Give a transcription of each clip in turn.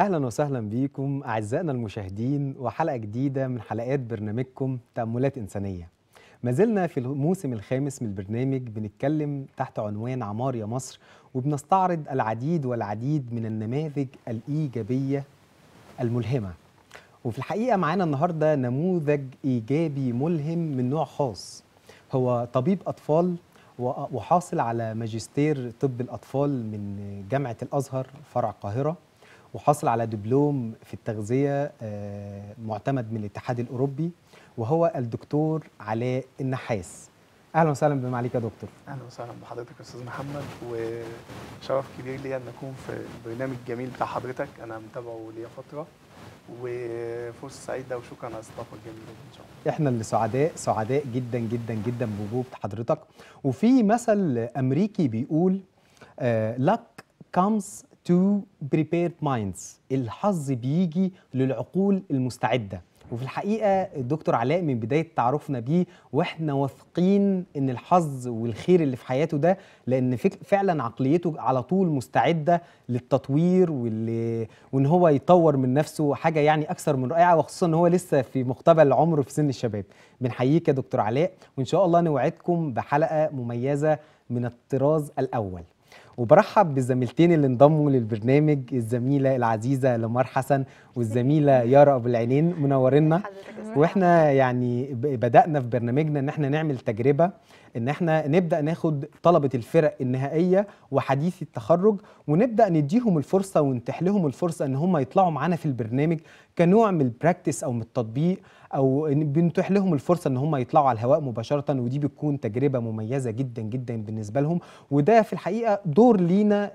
أهلا وسهلا بيكم أعزائنا المشاهدين وحلقة جديدة من حلقات برنامجكم تأملات إنسانية. ما زلنا في الموسم الخامس من البرنامج بنتكلم تحت عنوان عمار يا مصر، وبنستعرض العديد من النماذج الإيجابية الملهمة. وفي الحقيقة معانا النهاردة نموذج إيجابي ملهم من نوع خاص، هو طبيب أطفال وحاصل على ماجستير طب الأطفال من جامعة الأزهر فرع القاهرة، وحاصل على دبلوم في التغذية معتمد من الاتحاد الأوروبي، وهو الدكتور علاء النحاس. أهلا وسهلا بما عليك يا دكتور. أهلا وسهلا بحضرتك يا أستاذ محمد، وشرف كبير لي أن أكون في البرنامج الجميل بتاع حضرتك، أنا متابعه ليا فترة، وفرصة سعيدة وشكرا على استضافتك الجميلة إن شاء الله. إحنا اللي سعداء جدا جدا جدا بوجود حضرتك. وفي مثل أمريكي بيقول luck comes to prepared minds، الحظ بيجي للعقول المستعدة. وفي الحقيقة الدكتور علاء من بداية تعرفنا بيه واحنا واثقين ان الحظ والخير اللي في حياته ده، لان فعلا عقليته على طول مستعدة للتطوير وان هو يطور من نفسه، حاجة يعني اكثر من رائعة، وخصوصا ان هو لسه في مقتبل العمر في سن الشباب. بنحييك يا دكتور علاء، وان شاء الله نوعدكم بحلقة مميزة من الطراز الاول. وبرحب بالزميلتين اللي انضموا للبرنامج، الزميله العزيزه لامارا حسن والزميله يارا ابو العينين، منورينا. واحنا يعني بدانا في برنامجنا ان احنا نعمل تجربه، ان احنا نبدا ناخد طلبه الفرق النهائيه وحديثي التخرج، ونبدا نديهم الفرصه ونتيح لهم الفرصه ان هم يطلعوا معانا في البرنامج كنوع من البراكتس او من التطبيق، او بنتيح لهم الفرصه ان هم يطلعوا على الهواء مباشره، ودي بتكون تجربه مميزه جدا جدا بالنسبه لهم. وده في الحقيقه دور لينا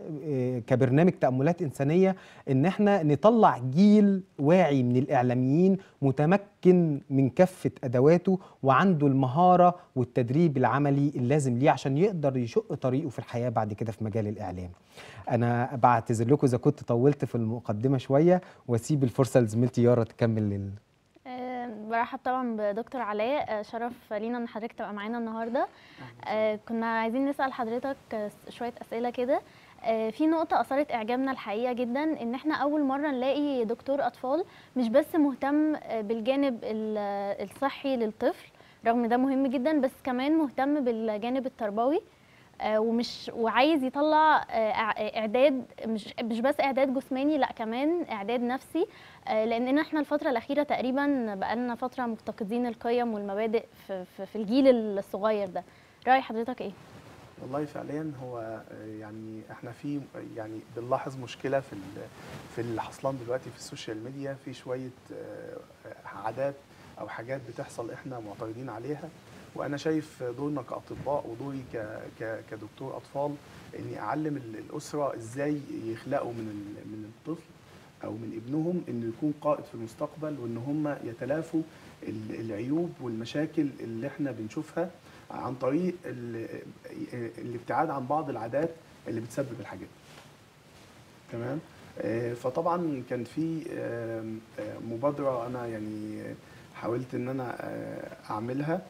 كبرنامج تأملات إنسانية، ان احنا نطلع جيل واعي من الإعلاميين متمكن من كافة ادواته، وعنده المهارة والتدريب العملي اللازم ليه عشان يقدر يشق طريقه في الحياة بعد كده في مجال الإعلام. انا بعتذر لكم اذا كنت طولت في المقدمة شوية، واسيب الفرصة لزميلتي يارا تكمل برحب طبعا بدكتور علاء، شرف لينا ان حضرتك تبقى معانا النهارده. كنا عايزين نسال حضرتك شويه اسئله كده. في نقطه اثارت اعجابنا الحقيقه جدا، ان احنا اول مره نلاقي دكتور اطفال مش بس مهتم بالجانب الصحي للطفل، رغم ده مهم جدا، بس كمان مهتم بالجانب التربوي، وعايز يطلع اعداد مش بس اعداد جسماني، لا كمان اعداد نفسي، لان احنا الفتره الاخيره تقريبا بقالنا فتره مفتقدين القيم والمبادئ في الجيل الصغير ده. راي حضرتك ايه؟ والله فعليا هو يعني احنا في يعني بنلاحظ مشكله في اللي حصلان دلوقتي في السوشيال ميديا، في شويه عادات او حاجات بتحصل احنا معترضين عليها، وانا شايف دورنا كاطباء ودوري كدكتور اطفال اني اعلم الاسره ازاي يخلقوا من الطفل او من ابنهم انه يكون قائد في المستقبل، وان هم يتلافوا العيوب والمشاكل اللي احنا بنشوفها عن طريق الابتعاد عن بعض العادات اللي بتسبب الحاجات. تمام؟ فطبعا كان في مبادره انا يعني حاولت ان انا اعملها،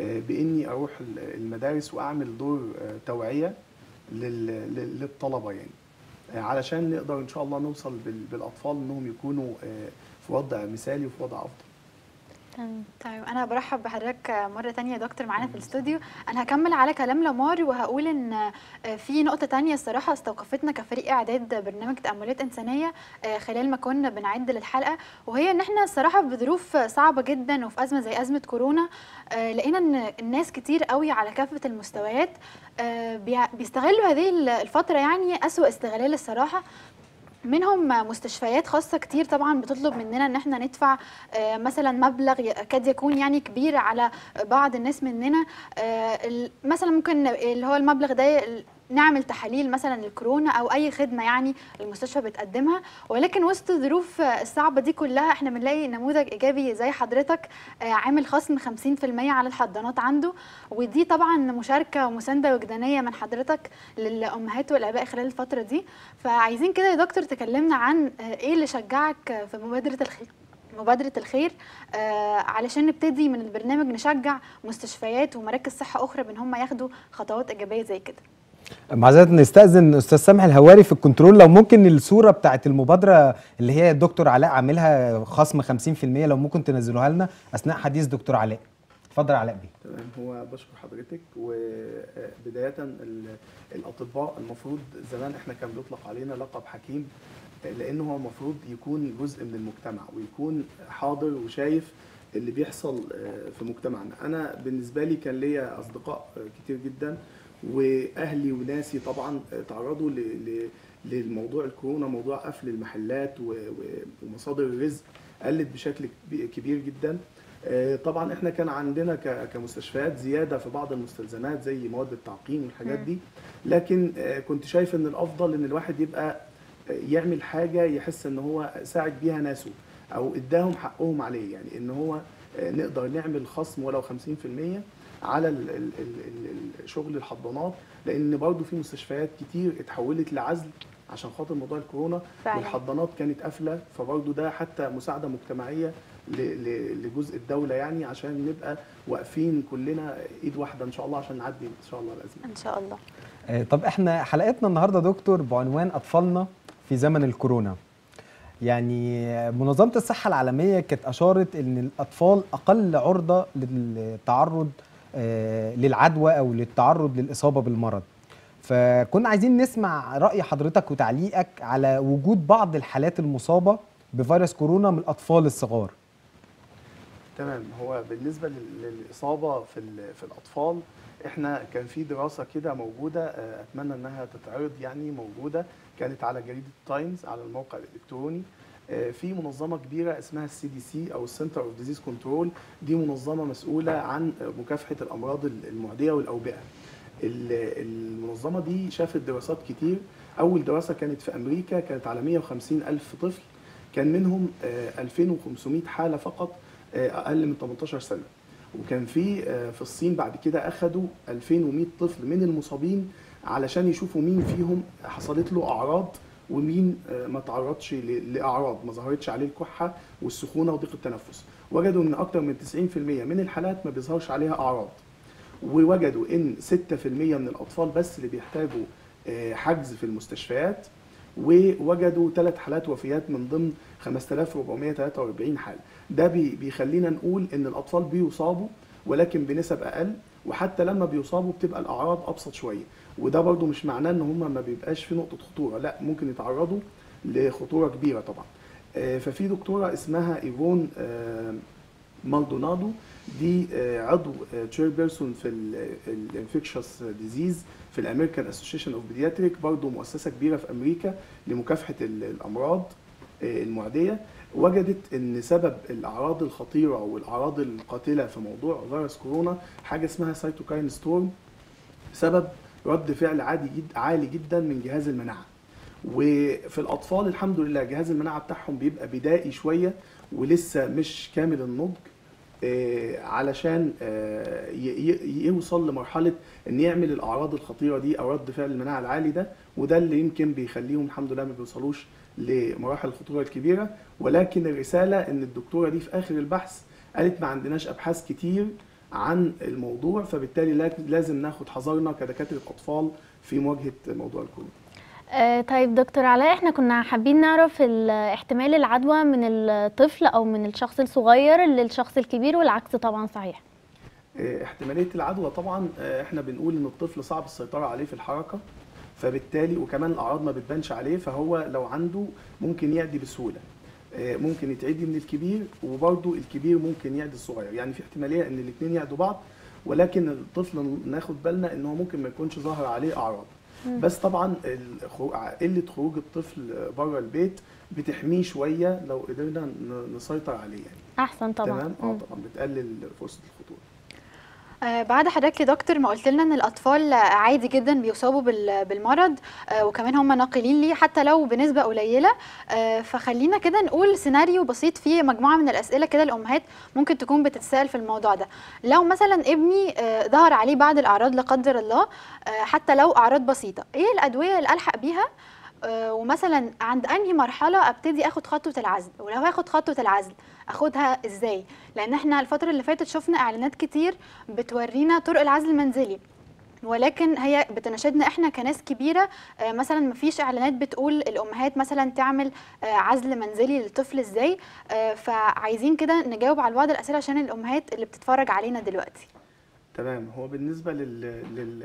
بإني أروح المدارس وأعمل دور توعية للطلبة، يعني علشان نقدر إن شاء الله نوصل بالأطفال إنهم يكونوا في وضع مثالي وفي وضع أفضل. طيب أنا برحب بحضرتك مرة تانية يا دكتور معانا في الاستوديو. أنا هكمل على كلام لامار وهقول إن في نقطة تانية الصراحة استوقفتنا كفريق إعداد برنامج تأملات إنسانية خلال ما كنا بنعد للحلقة، وهي إن إحنا الصراحة بظروف صعبة جدا وفي أزمة زي أزمة كورونا، لقينا إن الناس كتير قوي على كافة المستويات بيستغلوا هذه الفترة يعني أسوأ استغلال الصراحة. منهم مستشفيات خاصة كتير طبعا بتطلب مننا ان احنا ندفع مثلا مبلغ قد يكون يعني كبير على بعض الناس مننا، مثلا ممكن اللي هو المبلغ ده نعمل تحاليل مثلا للكورونا او اي خدمه يعني المستشفى بتقدمها. ولكن وسط الظروف الصعبه دي كلها احنا بنلاقي نموذج ايجابي زي حضرتك عامل خصم 50% على الحضانات عنده، ودي طبعا مشاركه ومسانده وجدانيه من حضرتك للامهات والاباء خلال الفتره دي. فعايزين كده يا دكتور تكلمنا عن ايه اللي شجعك في مبادره الخير علشان نبتدي من البرنامج نشجع مستشفيات ومراكز صحه اخرى بان هم ياخدوا خطوات ايجابيه زي كده. معذرة نستأذن أستاذ سامح الهواري في الكنترول، لو ممكن الصورة بتاعت المبادرة اللي هي الدكتور علاء عاملها خصم 50% لو ممكن تنزلوها لنا أثناء حديث دكتور علاء. اتفضل علاء بيه. تمام، هو بشكر حضرتك. وبداية الأطباء المفروض زمان احنا كان بيطلق علينا لقب حكيم، لأنه هو المفروض يكون جزء من المجتمع ويكون حاضر وشايف اللي بيحصل في مجتمعنا. أنا بالنسبة لي كان ليا أصدقاء كتير جدا واهلي وناسي طبعا تعرضوا للموضوع الكورونا، موضوع قفل المحلات ومصادر الرزق قلت بشكل كبير جدا. طبعا احنا كان عندنا كمستشفيات زياده في بعض المستلزمات زي مواد التعقيم والحاجات دي، لكن كنت شايف ان الافضل ان الواحد يبقى يعمل حاجه يحس ان هو ساعد بيها ناسه او اداهم حقهم عليه، يعني ان هو نقدر نعمل خصم ولو 50% على شغل الحضانات، لان برضه في مستشفيات كتير اتحولت لعزل عشان خاطر موضوع الكورونا والحضانات كانت قافله، فبرضه ده حتى مساعده مجتمعيه لجزء الدوله، يعني عشان نبقى واقفين كلنا ايد واحده ان شاء الله عشان نعدي ان شاء الله الازمه. ان شاء الله. طب احنا حلقتنا النهارده دكتور بعنوان اطفالنا في زمن الكورونا. يعني منظمه الصحه العالميه كانت اشارت ان الاطفال اقل عرضه للتعرض للعدوى او للتعرض للاصابه بالمرض، فكنا عايزين نسمع راي حضرتك وتعليقك على وجود بعض الحالات المصابه بفيروس كورونا من الاطفال الصغار. تمام، هو بالنسبه للاصابه في الاطفال احنا كان في دراسه كده موجوده، اتمنى انها تتعرض، يعني موجوده كانت على جريده تايمز على الموقع الالكتروني. في منظمه كبيره اسمها السي دي سي او السنتر اوف ديزيز كنترول، دي منظمه مسؤوله عن مكافحه الامراض المعديه والاوبئه. المنظمه دي شافت دراسات كتير، اول دراسه كانت في امريكا كانت على 150,000 طفل، كان منهم 2500 حاله فقط اقل من 18 سنه، وكان في الصين بعد كده اخذوا 2100 طفل من المصابين علشان يشوفوا مين فيهم حصلت له اعراض ومين ما تعرضش لاعراض، ما ظهرتش عليه الكحه والسخونه وضيق التنفس. وجدوا ان اكثر من 90% من الحالات ما بيظهرش عليها اعراض، ووجدوا ان 6% من الاطفال بس اللي بيحتاجوا حجز في المستشفيات، ووجدوا 3 حالات وفيات من ضمن 5443 حاله. ده بيخلينا نقول ان الاطفال بيصابوا ولكن بنسب اقل، وحتى لما بيصابوا بتبقى الاعراض ابسط شويه، وده برضو مش معناه ان هم ما بيبقاش في نقطه خطوره، لا ممكن يتعرضوا لخطوره كبيره طبعا. ففي دكتوره اسمها ايفون مالدونادو، دي عضو تشير بيرسون في الانفكشس ديزيز في الامريكان اسوشيشن اوف بيدياتريك، برضو مؤسسه كبيره في امريكا لمكافحه الامراض المعديه. وجدت ان سبب الاعراض الخطيره والاعراض القاتله في موضوع فيروس كورونا حاجه اسمها سايتوكاين ستورم، سبب رد فعل عالي جدا من جهاز المناعه. وفي الاطفال الحمد لله جهاز المناعه بتاعهم بيبقى بدائي شويه ولسه مش كامل النضج، علشان يوصل لمرحله ان يعمل الاعراض الخطيره دي او رد فعل المناعه العالي ده، وده اللي يمكن بيخليهم الحمد لله ما بيوصلوش لمراحل الخطوره الكبيره. ولكن الرساله ان الدكتوره دي في اخر البحث قالت ما عندناش ابحاث كتير عن الموضوع، فبالتالي لازم ناخد حذرنا كدكاتره اطفال في مواجهه موضوع الكورونا. طيب دكتور علاء، احنا كنا حابين نعرف احتمال العدوى من الطفل او من الشخص الصغير للشخص الكبير والعكس طبعا صحيح. احتماليه العدوى طبعا احنا بنقول ان الطفل صعب السيطره عليه في الحركه، فبالتالي وكمان الاعراض ما بتبانش عليه، فهو لو عنده ممكن يعدي بسهوله، ممكن يتعدي من الكبير وبرضه الكبير ممكن يعدي الصغير، يعني في احتماليه ان الاثنين يعدوا بعض، ولكن الطفل ناخد بالنا ان هو ممكن ما يكونش ظاهر عليه اعراض. بس طبعا قله خروج الطفل بره البيت بتحميه شويه لو قدرنا نسيطر عليه، يعني احسن طبعا. تمام، طبعا بتقلل فرصه الخطوره. بعد حضرتك يا دكتور ما قلت لنا ان الاطفال عادي جدا بيصابوا بالمرض وكمان هم ناقلين ليه حتى لو بنسبه قليله، فخلينا كده نقول سيناريو بسيط فيه مجموعه من الاسئله كده الامهات ممكن تكون بتتساءل في الموضوع ده. لو مثلا ابني ظهر عليه بعض الاعراض لا قدر الله، حتى لو اعراض بسيطه، ايه الادويه اللي الحق بيها؟ ومثلا عند انهي مرحله ابتدي اخد خطوه العزل؟ ولو هاخد خطوه العزل اخدها ازاي؟ لان احنا الفتره اللي فاتت شفنا اعلانات كتير بتورينا طرق العزل المنزلي، ولكن هي بتناشدنا احنا كناس كبيره. مثلا مفيش اعلانات بتقول الامهات مثلا تعمل عزل منزلي للطفل ازاي، فعايزين كده نجاوب على بعض الاسئله عشان الامهات اللي بتتفرج علينا دلوقتي. تمام. هو بالنسبه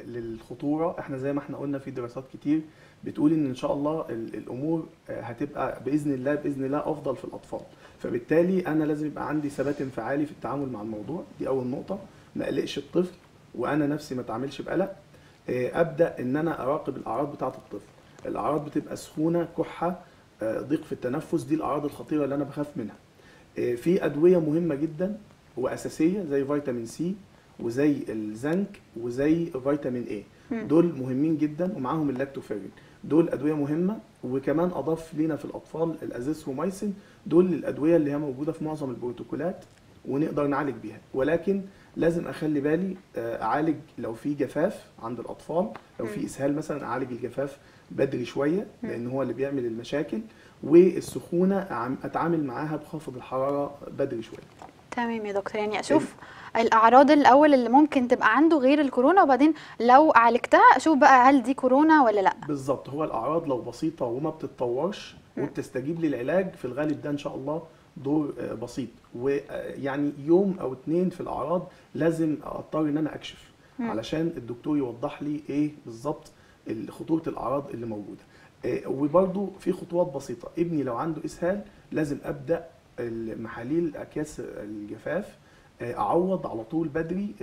للخطوره، احنا زي ما احنا قلنا في دراسات كتير بتقول ان شاء الله الامور هتبقى باذن الله افضل في الاطفال، فبالتالي انا لازم يبقى عندي ثبات انفعالي في التعامل مع الموضوع. دي اول نقطه، ما اقلقش الطفل وانا نفسي ما اتعاملش بقلق. ابدا ان انا اراقب الاعراض بتاعه الطفل. الاعراض بتبقى سخونه، كحه، ضيق في التنفس، دي الاعراض الخطيره اللي انا بخاف منها. في ادويه مهمه جدا واساسيه زي فيتامين سي وزي الزنك وزي فيتامين اي، دول مهمين جدا، ومعاهم اللاكتوفيرين، دول ادويه مهمه. وكمان اضاف لينا في الاطفال الازيثرومايسين، دول الادويه اللي هي موجوده في معظم البروتوكولات ونقدر نعالج بيها. ولكن لازم اخلي بالي، اعالج لو في جفاف عند الاطفال، لو في اسهال مثلا اعالج الجفاف بدري شويه لان هو اللي بيعمل المشاكل، والسخونه اتعامل معاها بخفض الحراره بدري شويه. تمام يا دكتور، يعني اشوف الاعراض الاول اللي ممكن تبقى عنده غير الكورونا، وبعدين لو عالجتها اشوف بقى هل دي كورونا ولا لا. بالظبط، هو الاعراض لو بسيطه وما بتتطورش وبتستجيب للعلاج في الغالب ده ان شاء الله دور بسيط، ويعني يوم او اتنين في الاعراض لازم اضطر ان انا اكشف علشان الدكتور يوضح لي ايه بالظبط خطوره الاعراض اللي موجوده. وبرده في خطوات بسيطه، ابني لو عنده اسهال لازم ابدا المحاليل اكياس الجفاف، اعوض على طول بدري،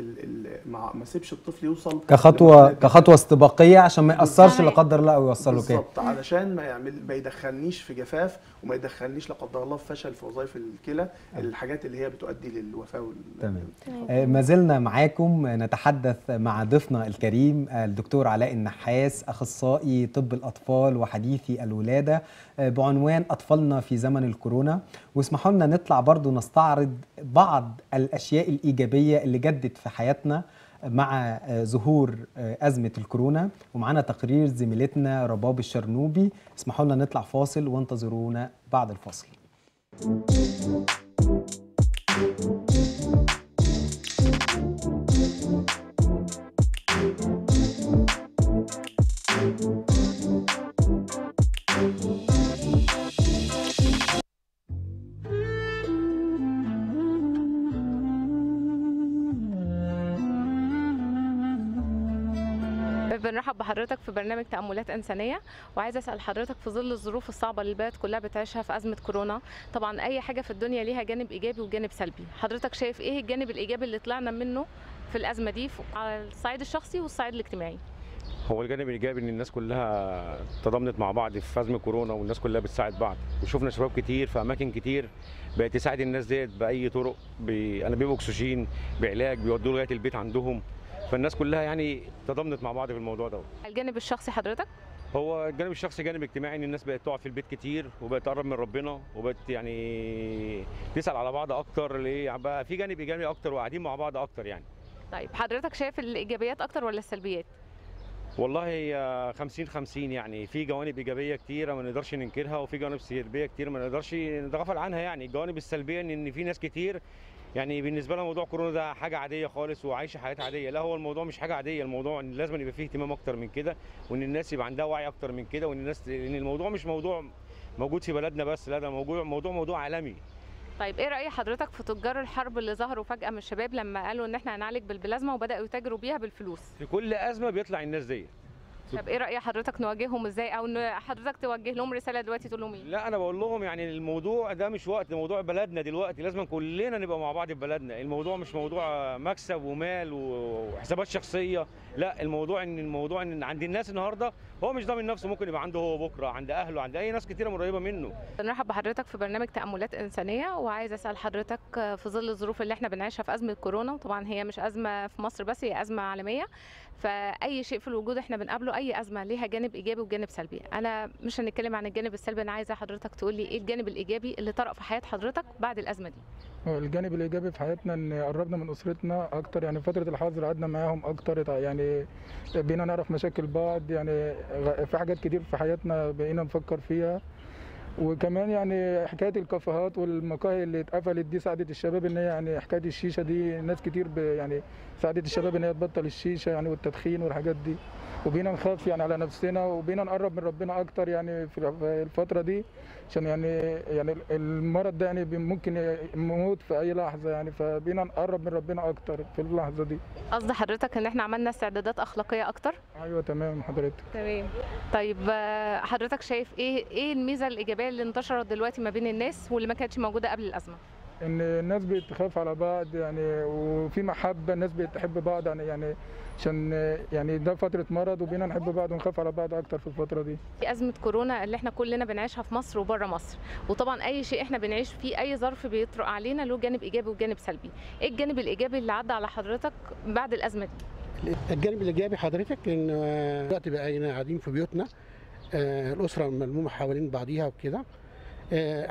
ما اسيبش الطفل يوصل كخطوه استباقيه عشان ما ياثرش لا قدر الله او يوصله كده. بالظبط، علشان ما يدخلنيش في جفاف وما يدخلنيش لا قدر الله في فشل في وظائف الكلى، الحاجات اللي هي بتؤدي للوفاه. تمام. ما زلنا معاكم نتحدث مع ضيفنا الكريم الدكتور علاء النحاس، اخصائي طب الاطفال وحديثي الولاده، بعنوان اطفالنا في زمن الكورونا. واسمحوا لنا نطلع برضو نستعرض بعض الاشياء الايجابيه اللي جدت في حياتنا مع ظهور ازمه الكورونا، ومعانا تقرير زميلتنا رباب الشرنوبي. اسمحوا لنا نطلع فاصل وانتظرونا بعد الفاصل. بنرحب بحضرتك في برنامج تأملات إنسانية، وعايزة أسأل حضرتك في ظل الظروف الصعبة اللي البلد كلها بتعيشها في أزمة كورونا، طبعا أي حاجة في الدنيا ليها جانب إيجابي وجانب سلبي، حضرتك شايف إيه الجانب الإيجابي اللي طلعنا منه في الأزمة دي على الصعيد الشخصي والصعيد الاجتماعي؟ هو الجانب الإيجابي إن الناس كلها تضامنت مع بعض في أزمة كورونا، والناس كلها بتساعد بعض، وشفنا شباب كتير في أماكن كتير بقت تساعد الناس ديت بأي طرق، بأنابيب أكسجين، بعلاج، بيودوه لغاية البيت عندهم، فالناس كلها يعني تضامنت مع بعض في الموضوع ده. الجانب الشخصي حضرتك؟ هو الجانب الشخصي جانب اجتماعي، ان الناس بقت تقعد في البيت كتير، وبقت تقرب من ربنا، وبقت يعني تسأل على بعض اكتر، ليه بقى في جانب ايجابي اكتر وقاعدين مع بعض اكتر يعني. طيب حضرتك شايف الايجابيات اكتر ولا السلبيات؟ والله هي 50-50 يعني، في جوانب ايجابيه كتيره ما نقدرش ننكرها، وفي جوانب سلبيه كتير ما نقدرش نتغافل عنها يعني. الجوانب السلبيه ان في ناس كتير يعني بالنسبه لنا موضوع كورونا ده حاجه عاديه خالص وعايشه حياه عاديه. لا، هو الموضوع مش حاجه عاديه، الموضوع ان لازم يبقى فيه اهتمام اكتر من كده، وان الناس يبقى عندها وعي اكتر من كده، وان الناس ان الموضوع مش موضوع موجود في بلدنا بس، لا ده موضوع عالمي. طيب ايه راي حضرتك في تجار الحرب اللي ظهروا فجاه من الشباب لما قالوا ان احنا هنعالج بالبلازما وبداوا يتاجروا بيها بالفلوس؟ في كل ازمه بيطلع الناس دي. طب ايه راي حضرتك نواجههم ازاي، او حضرتك توجه لهم رساله دلوقتي تقول لهم ايه؟ لا انا بقول لهم يعني الموضوع ده مش وقت، ده موضوع بلدنا دلوقتي، لازم كلنا نبقى مع بعض في بلدنا. الموضوع مش موضوع مكسب ومال وحسابات شخصيه، لا الموضوع ان عند الناس النهارده هو مش ضامن نفسه، ممكن يبقى عنده هو بكره، عند اهله، عند اي ناس كتيره قريبه منه. بنرحب بحضرتك في برنامج تاملات انسانيه، وعايز اسال حضرتك في ظل الظروف اللي احنا بنعيشها في ازمه كورونا، وطبعا هي مش ازمه في مصر بس، هي ازمه عالميه، فاي شيء في الوجود احنا بنقابله، اي ازمه ليها جانب ايجابي وجانب سلبي. انا مش هنتكلم عن الجانب السلبي، انا عايزه حضرتك تقول لي ايه الجانب الايجابي اللي طرأ في حياه حضرتك بعد الازمه دي؟ الجانب الايجابي في حياتنا ان قربنا من اسرتنا اكتر، يعني فتره الحظر قعدنا معاهم اكتر، يعني بقينا نعرف مشاكل بعض، يعني في حاجات كتير في حياتنا بقينا نفكر فيها، وكمان يعني حكايه الكافيهات والمقاهي اللي اتقفلت دي ساعدت الشباب ان هي يعني حكايه الشيشه دي ناس كتير يعني ساعدت الشباب ان هي تبطل الشيشه يعني والتدخين والحاجات دي، وبينا نخاف يعني على نفسنا وبينا نقرب من ربنا اكتر يعني في الفتره دي، عشان يعني المرض ده يعني ممكن يموت في اي لحظه يعني، فبينا نقرب من ربنا اكتر في اللحظه دي. قصد حضرتك ان احنا عملنا استعدادات اخلاقيه اكتر؟ ايوه تمام حضرتك. تمام. طيب حضرتك شايف ايه الميزه الايجابيه اللي انتشرت دلوقتي ما بين الناس واللي ما كانتش موجوده قبل الازمه؟ ان الناس بتخاف على بعض يعني، وفي محبه، الناس بتحب بعض يعني عشان يعني ده فتره مرض وبينا نحب بعض ونخاف على بعض اكتر في الفتره دي. ازمه كورونا اللي احنا كلنا بنعيشها في مصر وبره مصر، وطبعا اي شيء احنا بنعيش فيه اي ظرف بيطرق علينا له جانب ايجابي وجانب سلبي، ايه الجانب الايجابي اللي عدى على حضرتك بعد الازمه دي؟ الجانب الايجابي حضرتك ان دلوقتي بقينا قاعدين في بيوتنا، الاسره ملمومه حوالين بعضيها وكده،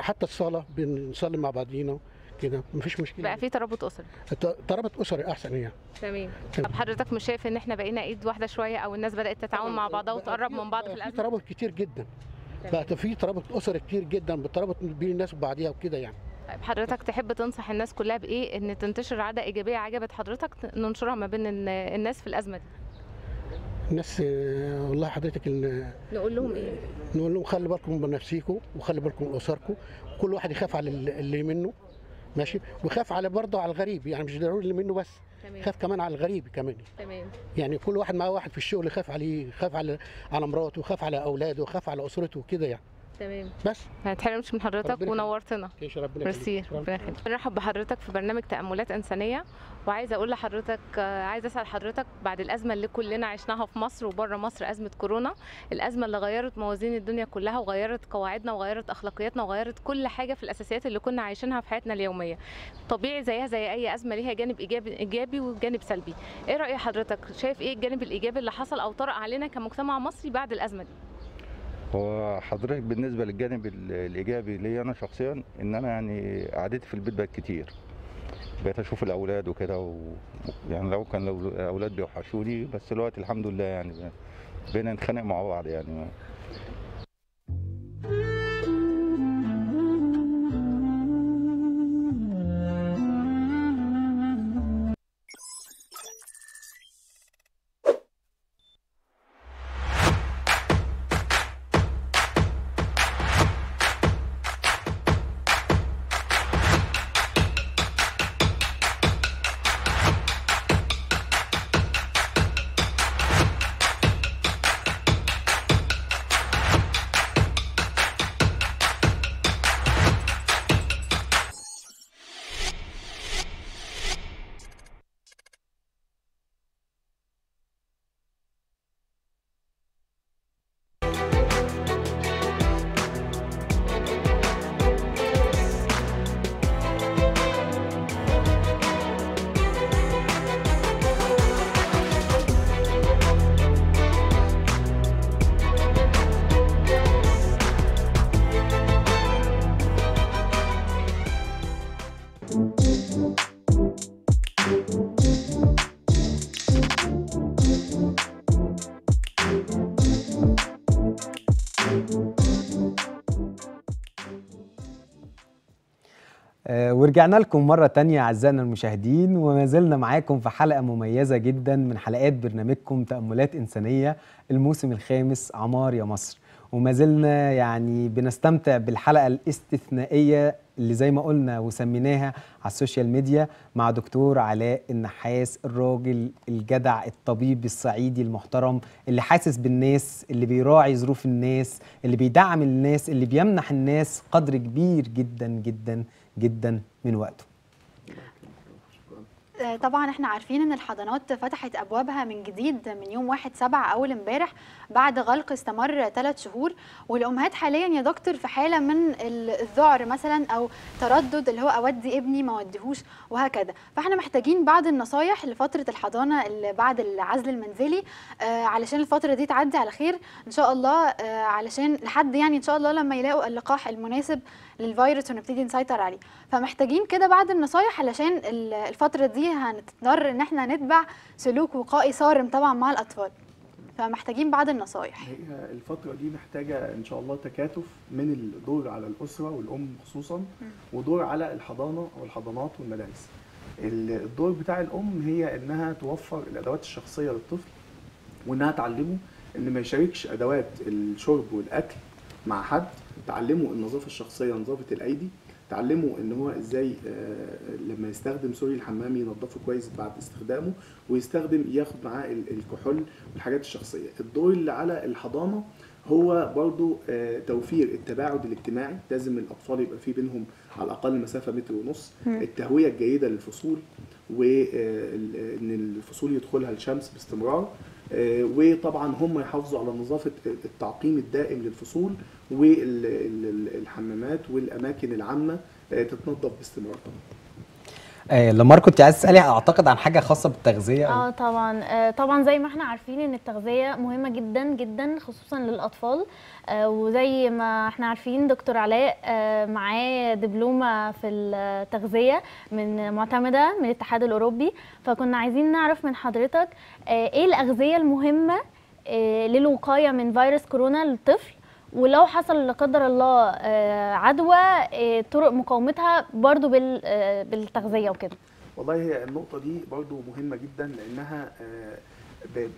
حتى الصلاه بنصلي مع بعضينا كده مفيش مشكله، بقى في ترابط اسري. ترابط اسري احسن يعني. تمام. طب حضرتك مش شايف ان احنا بقينا ايد واحده شويه او الناس بدات تتعاون مع بعضها وتقرب من بعض في الازمه؟ في ترابط كتير جدا. تمام. بقى في ترابط اسري كتير جدا بالترابط بين الناس وبعضيها وكده يعني. طيب حضرتك تحب تنصح الناس كلها بايه ان تنتشر عاده ايجابيه عجبت حضرتك ننشرها ما بين الناس في الازمه دي؟ الناس والله حضرتك نقول لهم ايه؟ نقول لهم خلي بالكم من نفسيكم وخلي بالكم من اسركم، وكل واحد يخاف على اللي منه ماشي، ويخاف على برضه على الغريب يعني، مش ضروري اللي منه بس، خاف كمان على الغريب كمان. تمام. يعني كل واحد معاه واحد في الشغل خاف عليه، خاف على مراته، وخاف على اولاده، وخاف على اسرته وكده يعني. تمام. بس ما تحرمش من حضرتك ونورتنا. ميرسي ربنا يخليك. بنرحب بحضرتك في برنامج تأملات إنسانية، وعايزه اقول لحضرتك، عايزه اسال حضرتك بعد الازمه اللي كلنا عشناها في مصر وبره مصر، ازمه كورونا، الازمه اللي غيرت موازين الدنيا كلها وغيرت قواعدنا وغيرت اخلاقياتنا وغيرت كل حاجه في الاساسيات اللي كنا عايشينها في حياتنا اليوميه، طبيعي زيها زي اي ازمه ليها جانب ايجابي وجانب سلبي، ايه راي حضرتك؟ شايف ايه الجانب الايجابي اللي حصل او طرأ علينا كمجتمع مصري بعد الازمه دي؟ هو حضرتك بالنسبه للجانب الايجابي ليا انا شخصيا، ان انا يعني قعدتي في البيت بقت كتير، بقيت اشوف الاولاد وكده يعني لو كان الاولاد بيوحشوني، بس الوقت الحمد لله يعني بقينا نتخانق مع بعض يعني. ورجعنا لكم مرة تانية أعزائنا المشاهدين، وما زلنا معاكم في حلقة مميزة جدا من حلقات برنامجكم تأملات إنسانية الموسم الخامس عمار يا مصر، وما زلنا يعني بنستمتع بالحلقة الاستثنائية اللي زي ما قلنا وسميناها على السوشيال ميديا مع دكتور علاء النحاس، الراجل الجدع الطبيب الصعيدي المحترم اللي حاسس بالناس، اللي بيراعي ظروف الناس، اللي بيدعم الناس، اللي بيمنح الناس قدر كبير جدا جدا جدا من وقته. طبعا احنا عارفين ان الحضانات فتحت ابوابها من جديد من يوم 1/7 اول امبارح بعد غلق استمر 3 شهور، والامهات حاليا يا دكتور في حاله من الذعر مثلا او تردد اللي هو اودي ابني ما اوديهوش وهكذا، فاحنا محتاجين بعض النصايح لفتره الحضانه اللي بعد العزل المنزلي علشان الفتره دي تعدي على خير ان شاء الله، علشان لحد يعني ان شاء الله لما يلاقوا اللقاح المناسب للفيروس ونبتدي نسيطر عليه، فمحتاجين كده بعض النصايح علشان الفتره دي هنضطر ان احنا نتبع سلوك وقائي صارم طبعا مع الاطفال. فمحتاجين بعض النصايح. هي الفترة دي محتاجة إن شاء الله تكاتف من الدور على الأسرة والأم خصوصاً، ودور على الحضانة والحضانات والمدارس. الدور بتاع الأم هي إنها توفر الأدوات الشخصية للطفل، وإنها تعلمه إن ما يشاركش أدوات الشرب والأكل مع حد، تعلمه النظافة الشخصية، نظافة الأيدي، تعلمه ان هو ازاي لما يستخدم الحمام ينظفه كويس بعد استخدامه، ويستخدم ياخد معاه الكحول والحاجات الشخصيه. الدور اللي على الحضانه هو برضو توفير التباعد الاجتماعي، لازم الاطفال يبقى في بينهم على الاقل مسافه 1.5 متر، التهويه الجيده للفصول، وان الفصول يدخلها الشمس باستمرار، وطبعا هم يحافظوا على نظافه التعقيم الدائم للفصول، والحمامات والاماكن العامه تتنظف باستمرار. طبعا لمار كنت عايز تسالي اعتقد عن حاجه خاصه بالتغذيه. طبعا زي ما احنا عارفين ان التغذيه مهمه جدا جدا خصوصا للاطفال، وزي ما احنا عارفين دكتور علاء معاه دبلومه في التغذيه معتمده من الاتحاد الاوروبي، فكنا عايزين نعرف من حضرتك ايه الاغذيه المهمه للوقايه من فيروس كورونا للطفل، ولو حصل لا قدر الله عدوى طرق مقاومتها برضو بالتغذيه وكده. والله هي النقطه دي برضو مهمه جدا، لانها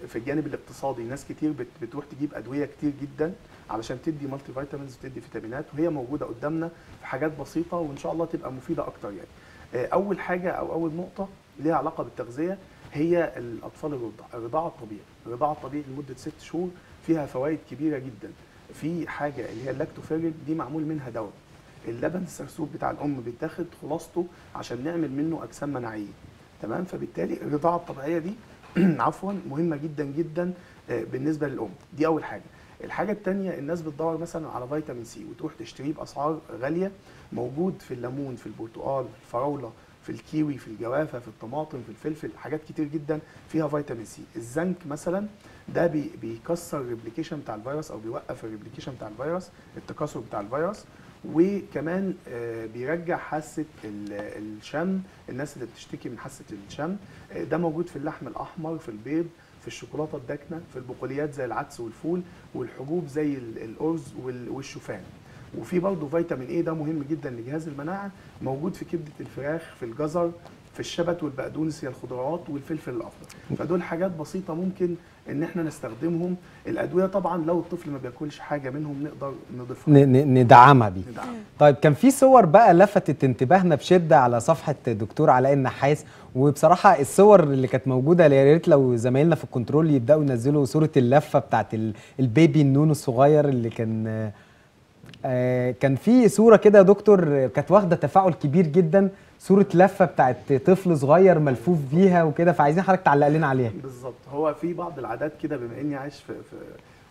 في الجانب الاقتصادي ناس كتير بتروح تجيب ادويه كتير جدا علشان تدي مالتي فيتامينز وتدي فيتامينات، وهي موجوده قدامنا في حاجات بسيطه وان شاء الله تبقى مفيده اكتر. يعني اول حاجه او اول نقطه ليها علاقه بالتغذيه هي الاطفال الرضاعه الطبيعي. الرضاعه الطبيعي لمده 6 شهور فيها فوائد كبيره جدا. في حاجه اللي هي اللاكتوفيرين دي معمول منها دواء، اللبن السرسوب بتاع الام بيتاخد خلاصته عشان نعمل منه اجسام مناعيه، تمام؟ فبالتالي الرضاعه الطبيعيه دي عفوا مهمه جدا جدا بالنسبه للام، دي اول حاجه. الحاجه الثانيه الناس بتدور مثلا على فيتامين سي وتروح تشتريه باسعار غاليه، موجود في الليمون، في البرتقال، في الفراوله، في الكيوي، في الجوافه، في الطماطم، في الفلفل، حاجات كتير جدا فيها فيتامين سي. الزنك مثلا ده بيكسر الريبليكيشن بتاع الفيروس، او بيوقف الريبليكيشن بتاع الفيروس، التكاثر بتاع الفيروس، وكمان بيرجع حاسه الشم، الناس اللي بتشتكي من حاسه الشم ده موجود في اللحم الاحمر، في البيض، في الشوكولاته الداكنه، في البقوليات زي العدس والفول، والحبوب زي الارز والشوفان. وفي برضه فيتامين ايه ده مهم جدا لجهاز المناعه، موجود في كبده الفراخ، في الجزر، في الشبت والبقدونس يا الخضروات، والفلفل الاخضر. فدول حاجات بسيطه ممكن ان احنا نستخدمهم. الادويه طبعا لو الطفل ما بياكلش حاجه منهم نقدر نضيفها، ندعمها بيه. طيب كان في صور بقى لفتت انتباهنا بشده على صفحه دكتور علاء النحاس، وبصراحه الصور اللي كانت موجوده يا ريت لو زمايلنا في الكنترول يبداوا ينزلوا صوره اللفه بتاعت البيبي النونو الصغير اللي كان في صوره كده يا دكتور كانت واخده تفاعل كبير جدا، صوره لفه بتاعت طفل صغير ملفوف بيها وكده، فعايزين حضرتك تعلق لنا عليها. بالظبط، هو في بعض العادات كده، بما اني عايش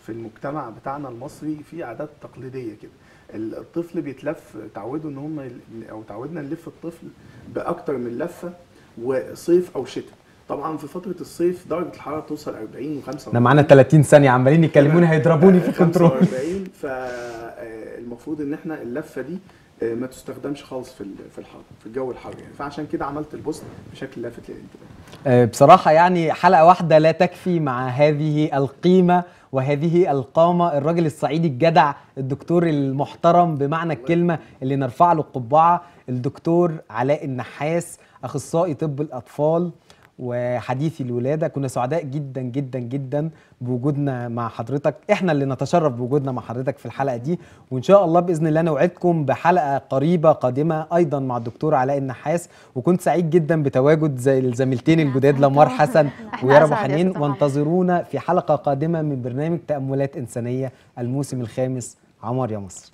في المجتمع بتاعنا المصري، في عادات تقليديه كده. الطفل بيتلف، تعودوا ان هم او تعودنا نلف الطفل باكتر من لفه، وصيف او شتاء. طبعا في فتره الصيف درجه الحراره توصل 40 و45. احنا معانا 30 ثانيه عمالين يكلموني هيضربوني في الكنترول. 45 فالمفروض ان احنا اللفه دي ما تستخدمش خالص في الجو الحر يعني. فعشان كده عملت البوست بشكل لافت للانتباه. بصراحه يعني حلقه واحده لا تكفي مع هذه القيمه وهذه القامه، الراجل الصعيدي الجدع، الدكتور المحترم بمعنى الكلمه اللي نرفع له القبعه، الدكتور علاء النحاس اخصائي طب الاطفال وحديثي الولاده. كنا سعداء جدا جدا جدا بوجودنا مع حضرتك، احنا اللي نتشرف بوجودنا مع حضرتك في الحلقه دي، وان شاء الله باذن الله نوعدكم بحلقه قريبه قادمه ايضا مع الدكتور علاء النحاس. وكنت سعيد جدا بتواجد زي الزميلتين الجداد لامارا حسن ويارا أبو العينين، وانتظرونا في حلقه قادمه من برنامج تأملات إنسانية الموسم الخامس. عمار يا مصر.